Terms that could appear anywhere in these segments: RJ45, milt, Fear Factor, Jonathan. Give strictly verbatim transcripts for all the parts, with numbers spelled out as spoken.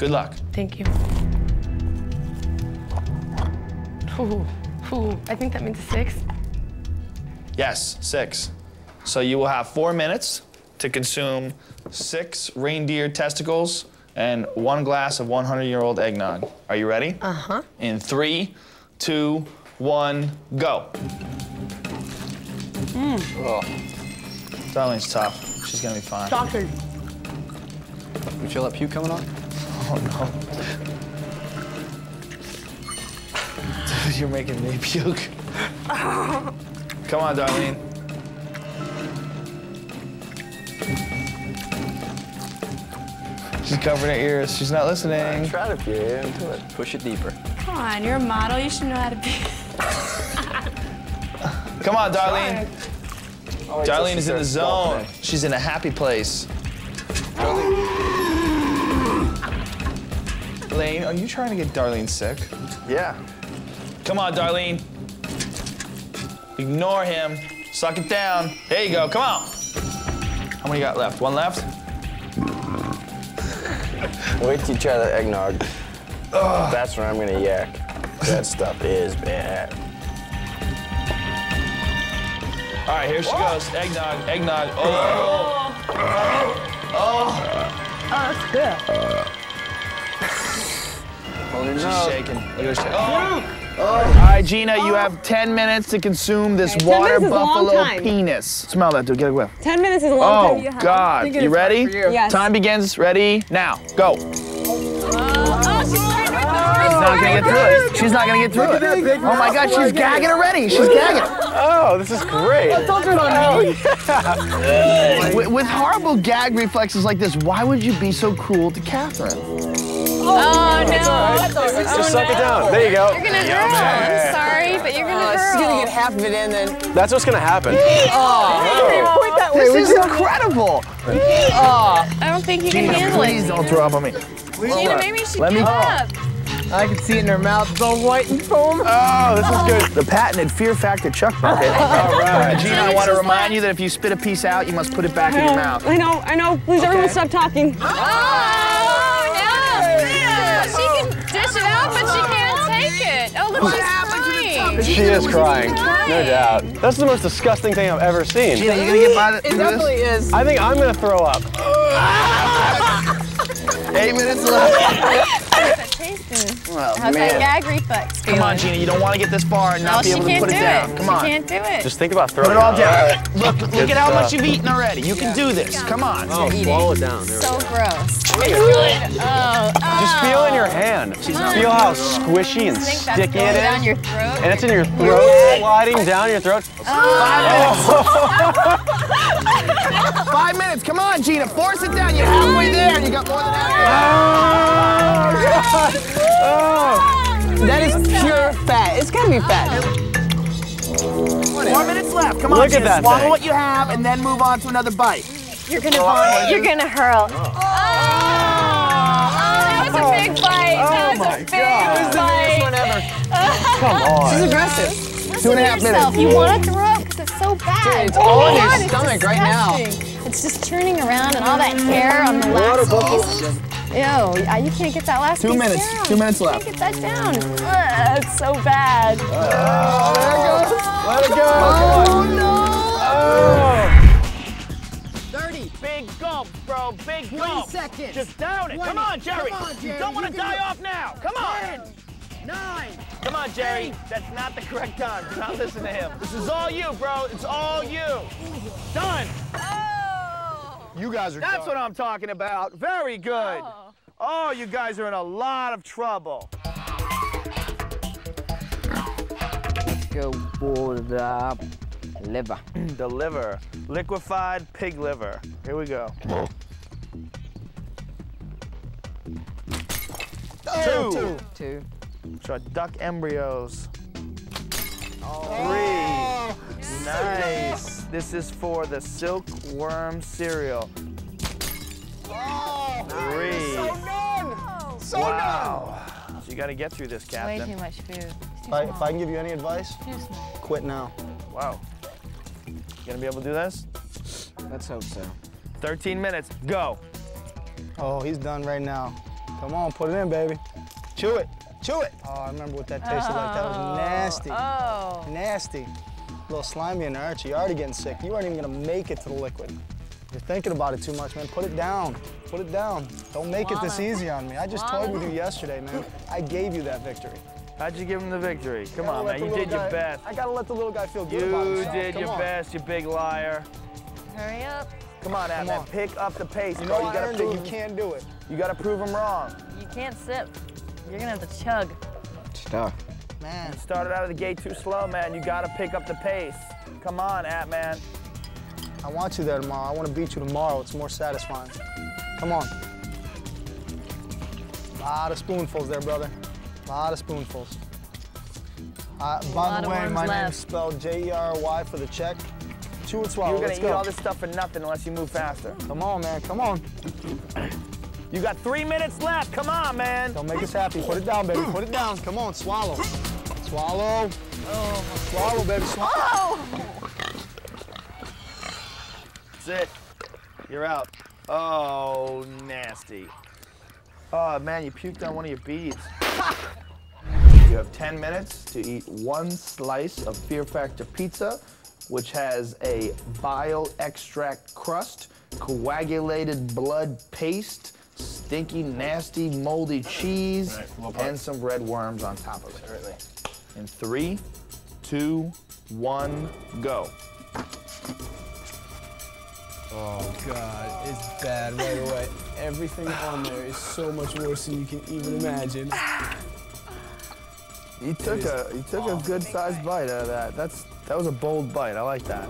Good luck. Thank you. Ooh, ooh, I think that means a six. Yes, six. So you will have four minutes to consume six reindeer testicles and one glass of one hundred year old eggnog. Are you ready? Uh-huh. In three, two, one, go. Mm. Oh, Darlene's tough. She's gonna be fine. Doctor. You feel that puke coming on? Oh, no. You're making me puke. Come on, Darlene. She's covering her ears. She's not listening. Uh, try to puke into it. Push it deeper. Come on, you're a model. You should know how to puke. Come on, Darlene. Oh, Darlene is in the zone. She's in a happy place. Darlene. Lane, are you trying to get Darlene sick? Yeah. Come on, Darlene. Ignore him. Suck it down. There you go. Come on. How many you got left? One left? Wait till you try that eggnog. Ugh. That's when I'm going to yak. That stuff is bad. All right, here she Whoa. goes. Eggnog, eggnog. Oh. Oh, oh. oh. oh that's good. Oh, no. She's shaking. Look at her shaking. Oh. Oh. All right, Gina, oh. you have ten minutes to consume this okay. water buffalo penis. Smell that, dude. Get a whiff. ten minutes is a long oh, time. Oh, God. You ready? Yes. Time begins. Ready? Now. Go. Oh, oh she's not going to get through it. She's not going to get through it. it. Oh, my God. She's gagging already. She's gagging. Oh, this is great. I told you about me. With horrible gag reflexes like this, why would you be so cruel to Catherine? Oh, oh, no. It's all right. That's right. Just oh, suck no. it down. There you go. You're going to drown. Yeah. I'm sorry, but you're going to oh, drown. She's going to get half of it in then. That's what's going to happen. Oh, oh. Point that way. This is incredible. Oh. I don't think you Gina, can handle please it. Please don't throw up on me. Please. Gina, maybe she Let me up. I can see it in her mouth. It's all white and foam. Oh, this oh. is good. The patented Fear Factor Chuck Bucket. All right. Gina, I want to remind you that if you spit a piece out, you must put it back in your mouth. I know. I know. Please, okay. everyone stop talking. Oh. Dish it out, but she can't take it. Oh, look, she's crying. She is crying, no doubt. That's the most disgusting thing I've ever seen. Gina, you gonna get by this? It definitely is. I think I'm gonna throw up. Eight minutes left. That's tasting. Well, how's man. that gag reflex feeling? Come on, Gina, you don't want to get this far and not no, be able to put it, it down. Come on. She can't do it. Just think about throwing it all down. Right. Look, look Good at how stuff. much you've eaten already. You yeah. can do this. Yeah. Come on. Oh, swallow it down. There so go. gross. Oh, oh. Just feel in your hand. She's feel how squishy and sticky it is. Down your throat. And it's in your throat, yeah. sliding down your throat. Oh. Five minutes. Five minutes. Come on, Gina. Force it down. You're halfway there, and you got more than halfway. Oh, God. Oh. That is pure fat. It's gotta be fat. Four minutes left. Come on, Look Gina. At that swallow thing. what you have, and then move on to another bite. You're gonna oh. you're gonna hurl. Oh. That was a big bite. Oh that was a big God. bite. This Come on. She's aggressive. Listen Two and a half yourself. minutes. You want to throw up because it's so bad. Dude, it's oh all in your God, stomach right now. It's just churning around and all that hair on the last piece. Ew, you can't get that last Two piece minutes. down. Two minutes left. You can't get that down. Ugh, it's so bad. Oh, there it goes. Let it go. Oh, oh no. Oh. Big gulp, bro, big gulp. twenty seconds. Just down it. twenty. Come on, Jerry. Come on, Jerry. You don't want to die go. off now. Come on. ten, nine. Come on, Jerry. Eight. That's not the correct time. Do not listen to him. This is all you, bro. It's all you. Done. Oh. You guys are That's talking. what I'm talking about. Very good. Oh. oh, you guys are in a lot of trouble. Let's go board up. Liver. The liver. Liquefied pig liver. Here we go. Two. Two. Two. So duck embryos. Oh. Three. Yes. Nice. This is for the silkworm cereal. Oh. Three. So none. So wow. none. So you got to get through this, Captain. Way too much food. Too if, I, if I can give you any advice, quit now. Wow. You gonna be able to do this? Let's hope so. thirteen minutes, go. Oh, he's done right now. Come on, put it in, baby. Chew it, chew it. Oh, I remember what that tasted oh, like. That was nasty. Oh. Nasty. A little slimy and archy. You're already getting sick. You aren't even gonna make it to the liquid. You're thinking about it too much, man. Put it down. Put it down. Don't make Lana. it this easy on me. I just Lana. toyed with you yesterday, man. I gave you that victory. How'd you give him the victory? Come on, man. You did guy, your best. I gotta let the little guy feel good you about himself. You did Come your on. best, you big liar. Hurry up. Come on, Adam. Come on. Pick up the pace, you bro. Know you gotta prove you can't do it. You gotta prove him wrong. You can't sip. You're gonna have to chug. It's tough. Man. You started out of the gate too slow, man. You gotta pick up the pace. Come on, Ant Man. I want you there tomorrow. I want to beat you tomorrow. It's more satisfying. Come on. A lot of spoonfuls there, brother. A lot of spoonfuls. Uh, by the way, my name's spelled J E R Y for the check. Chew and swallow. You're gonna eat all this stuff for nothing unless you move faster. Come on, man. Come on. You got three minutes left. Come on, man. Don't make us happy. Put it down, baby. Put it down. Come on. Swallow. Swallow. Oh. Swallow, baby. Swallow. Oh. That's it. You're out. Oh, nasty. Oh, man, you puked on one of your beads. You have ten minutes to eat one slice of Fear Factor pizza, which has a bile extract crust, coagulated blood paste, stinky, nasty, moldy cheese, right, and some red worms on top of it. Really. In three, two, one, go. Oh, God, it's bad right away. Everything on there is so much worse than you can even imagine. You took a you took oh, a good-sized bite out of that. That's that was a bold bite. I like that.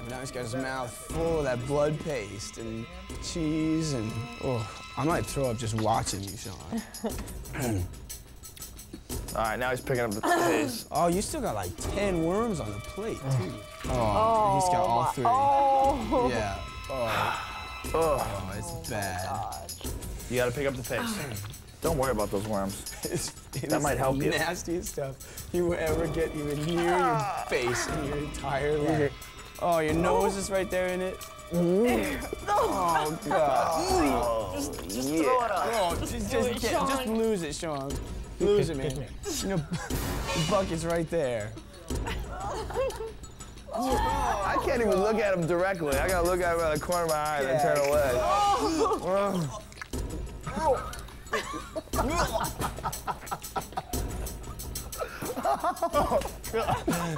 And now he's got his mouth full of that blood paste and cheese and oh, I might throw up just watching you, Sean. All right, now he's picking up the pace. Oh, you still got like ten worms on the plate, too. Oh, oh he's got all three. Oh. Yeah. Oh. Oh, it's oh bad. God. You gotta pick up the pace. Don't worry about those worms. It's, it that might help you. It's the nastiest stuff you will ever get even near your face in your entire life. Oh, your nose is right there in it. Mm. Oh, God. Just, just yeah. throw it up. Oh, just, just, just, get, just lose it, Sean. Lose it, man. You know, the bucket's right there. I can't even look at him directly. I gotta look at him out of the corner of my eye yeah. and turn away. Oh. Oh. Oh,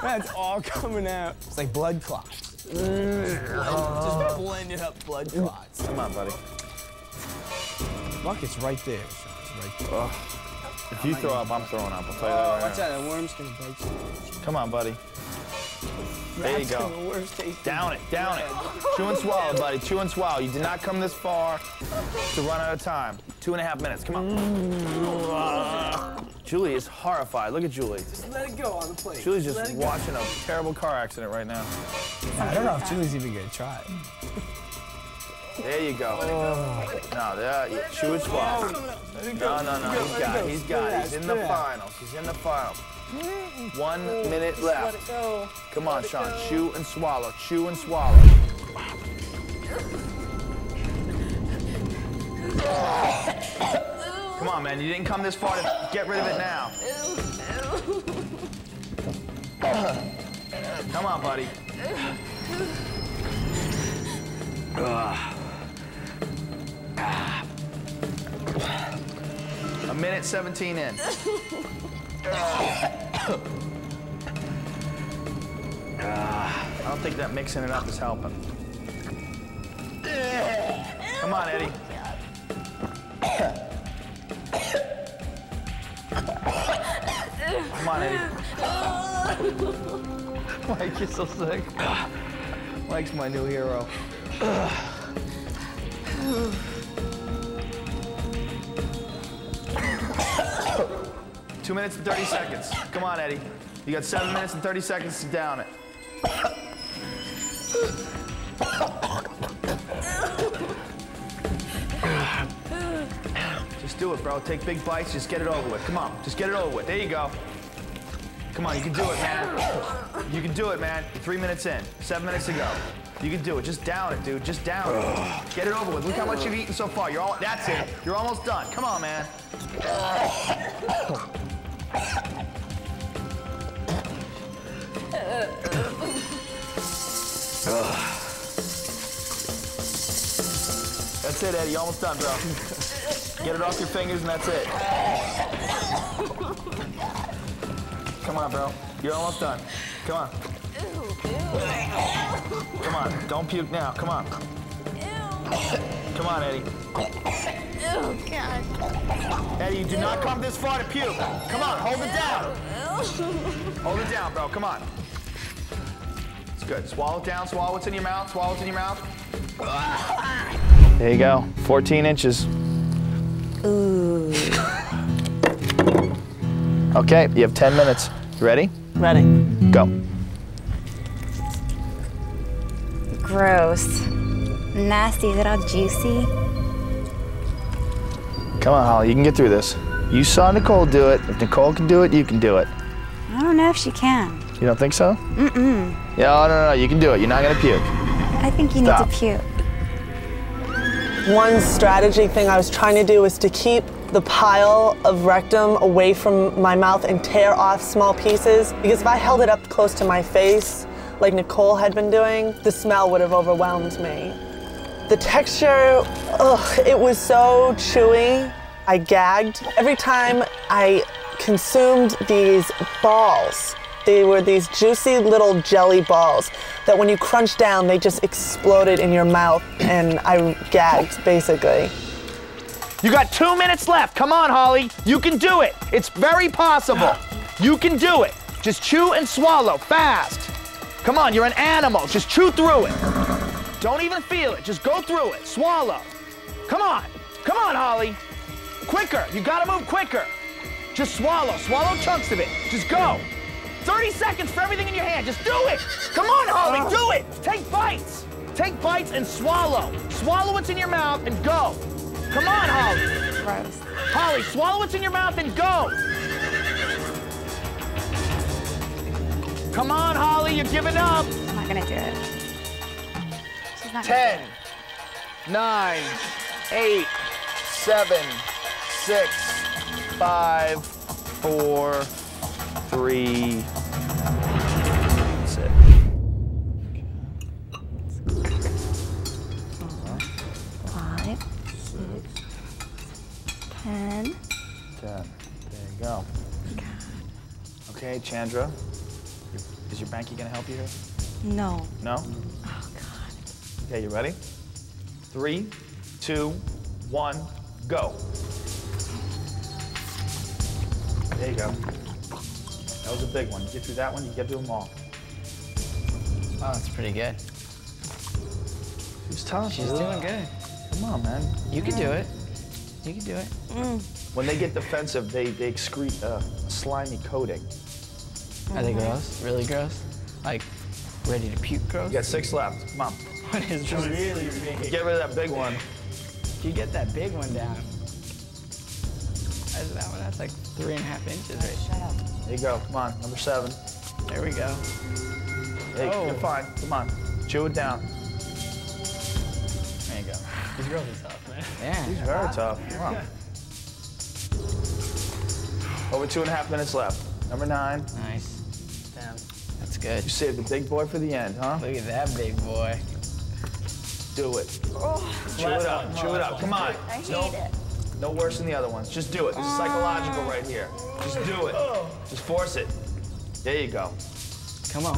that's all coming out. It's like blood clots. Oh. Just blended up blood clots. Come on, buddy. The bucket's right there. It's right there. Oh. If you throw up, I'm throwing up. I'll tell you that right now. Watch out, that worm's gonna bite you. Come on, buddy. There you go. Down it, down it. Chew and swallow, buddy. Chew and swallow. You did not come this far to run out of time. Two and a half minutes. Come on. Julie is horrified. Look at Julie. Just let it go on the plate. Julie's just watching a terrible car accident right now. I don't know if Julie's even gonna try it. There you go. Oh. No, there, yeah, chew and swallow. No, no, no, he's got it, he's got it. He's in the finals, he's in the finals. One minute left. Come on, Sean, chew and swallow, chew and swallow. Come on, man, you didn't come this far to get rid of it now. Come on, buddy. A minute seventeen in. I don't think that mixing it up is helping. Come on, Eddie. Come on, Eddie. Mike, you're so sick. Mike's my new hero. Two minutes and thirty seconds. Come on, Eddie. You got seven minutes and thirty seconds to down it. Just do it, bro. Take big bites. Just get it over with. Come on. Just get it over with. There you go. Come on, you can do it, man. You can do it, man. Three minutes in, seven minutes to go. You can do it. Just down it, dude. Just down it. Get it over with. Look how much you've eaten so far. You're all. That's it. You're almost done. Come on, man. That's it, Eddie. You're almost done, bro. Get it off your fingers, and that's it. Come on, bro. You're almost done. Come on. Come on. Don't puke now. Come on. Come on, Eddie. Oh, God. Eddie, you do not come this far to puke. Come on. Hold it down. Hold it down, bro. Come on. It's good. Swallow it down. Swallow what's in your mouth. Swallow what's in your mouth. There you go. fourteen inches. Ooh. Okay, you have ten minutes. Ready? Ready. Go. Gross. Nasty, is it all juicy? Come on, Holly, you can get through this. You saw Nicole do it. If Nicole can do it, you can do it. I don't know if she can. You don't think so? Mm-mm. Yeah, no, no, no, you can do it. You're not gonna puke. I think you Stop. need to puke. One strategy thing I was trying to do was to keep the pile of rectum away from my mouth and tear off small pieces, because if I held it up close to my face, like Nicole had been doing, the smell would have overwhelmed me. The texture, ugh, it was so chewy. I gagged. Every time I consumed these balls, they were these juicy little jelly balls that when you crunch down, they just exploded in your mouth, and I gagged, basically. You got two minutes left. Come on, Holly. You can do it. It's very possible. You can do it. Just chew and swallow, fast. Come on, you're an animal. Just chew through it. Don't even feel it. Just go through it. Swallow. Come on. Come on, Holly. Quicker. You gotta move quicker. Just swallow. Swallow chunks of it. Just go. thirty seconds for everything in your hand. Just do it. Come on, Holly, do it. Take bites. Take bites and swallow. Swallow what's in your mouth and go. Come on, Holly. Gross. Holly, swallow what's in your mouth and go. Come on, Holly, you're giving up. I'm not gonna do it. She's not Ten, gonna do it. nine, eight, seven, six, five, four, three. That's it. Four, five, six, ten. Ten. There you go. God. Okay, Chandra. Is your bankie gonna help you here? No. No? Oh God. Okay, you ready? Three, two, one, go. There you go. That was a big one. You get through that one, you get through them all. Oh, that's pretty good. She's tough. She's oh. doing good. Come on, man. You mm. can do it. You can do it. Mm. When they get defensive, they, they excrete a slimy coating. Are they gross? Really gross? Like, ready to puke gross? You got six left. Come on. What is this? Really big. Get rid of that big one. If you get that big one down. That's, that one, that's like three and a half inches right now. There you go. Come on, number seven. There we go. Hey, oh. You're fine. Come on. Chew it down. There you go. These girls are tough, man. Yeah. These are very tough. Come on. Over two and a half minutes left. Number nine. Nice. Damn. That's good. You saved the big boy for the end, huh? Look at that big boy. Do it. Oh. Chew it up. Chew it up. Come on. I hate no, it. No worse than the other ones. Just do it. This is psychological right here. Just do it. Just force it. There you go. Come on.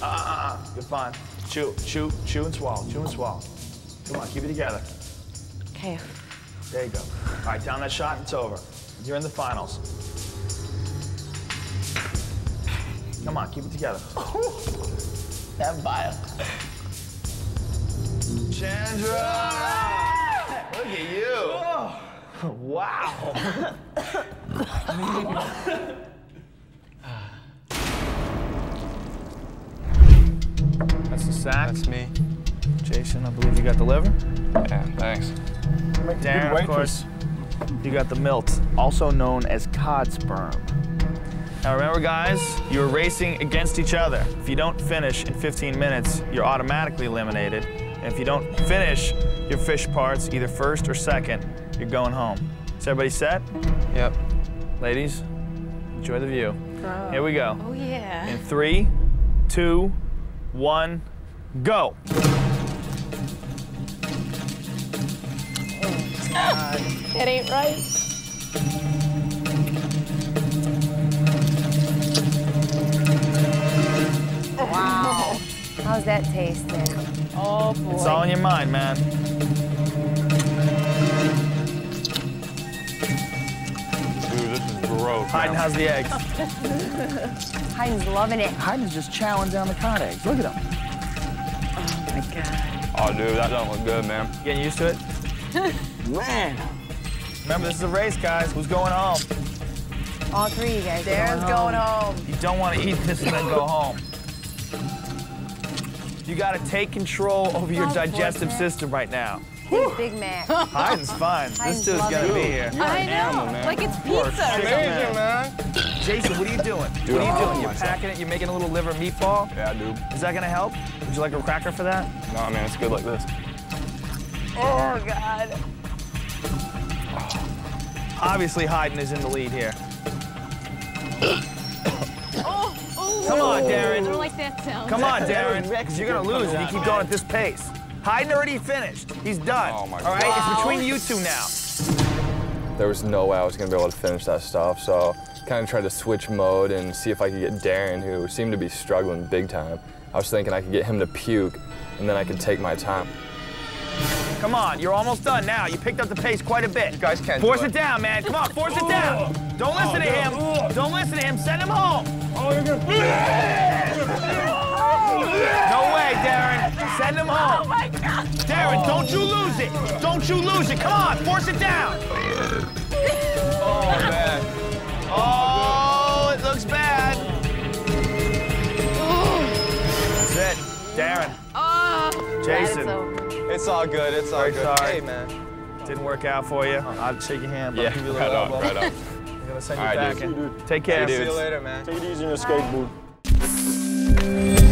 Uh uh uh. uh. You're fine. Chew, chew, chew and swallow. Chew and swallow. Come on. Keep it together. Okay. There you go. All right. Down that shot. It's over. You're in the finals. Come on, keep it together. That vibe. Chandra! Look at you. Oh. Wow. That's the sack. That's me. Jason, I believe you got the liver? Yeah, thanks. Darren, of course, you got the milt, also known as cod sperm. Now remember guys, you're racing against each other. If you don't finish in fifteen minutes, you're automatically eliminated. And if you don't finish your fish parts, either first or second, you're going home. Is everybody set? Yep. Ladies, enjoy the view. Bro. Here we go. Oh yeah. In three, two, one, go. Oh God. It ain't right. Wow. How's that taste then? Oh, boy. It's all in your mind, man. Dude, this is gross. Hayden, how's the eggs? Hayden's loving it. Hayden's just chowing down the cod eggs. Look at him. Oh, my God. Oh, dude, that doesn't look good, man. Getting used to it? Man. Remember, this is a race, guys. Who's going home? All three, you guys. There's going home. You don't want to eat this and then go home. You got to take control over your digestive system right now. He's Big Mac. Hayden's fine. This dude's going to be here. You're I an know. Animal, man. Like it's pizza. Amazing, man. Jason, what are you doing? Dude, what are you doing? You're myself. Packing it. You're making a little liver meatball. Yeah, I do. Is that going to help? Would you like a cracker for that? No, man. It's good like this. Oh, God. Obviously, Hayden is in the lead here. Oh, oh. Come on, Darren. I don't like that sound. Come on, Darren, because you're going to lose if you keep going at this pace. Hayden already finished. He's done. Oh my God. All right, wow. It's between you two now. There was no way I was going to be able to finish that stuff, so kind of tried to switch mode and see if I could get Darren, who seemed to be struggling big time. I was thinking I could get him to puke, and then I could take my time. Come on, you're almost done now. You picked up the pace quite a bit. You guys can't force do it. It down, man. Come on, force it down. Don't listen oh, to him. No. Don't listen to him. Send him home. Oh, you're gonna. No way, Darren. Send him home. Oh my God. Darren, don't you lose it. Don't you lose it. Come on, force it down. Oh man. Oh, it looks bad. That's it, Darren. Oh. Jason. It's all good, it's all Very good. Sorry. Hey, man. Didn't work out for you. I'll shake your hand, but yeah, I'll give you a little elbow. Right up, right up. I'm going to send you all back. Right, dude. Take care, dude. See you later, man. Take it easy in your skateboard.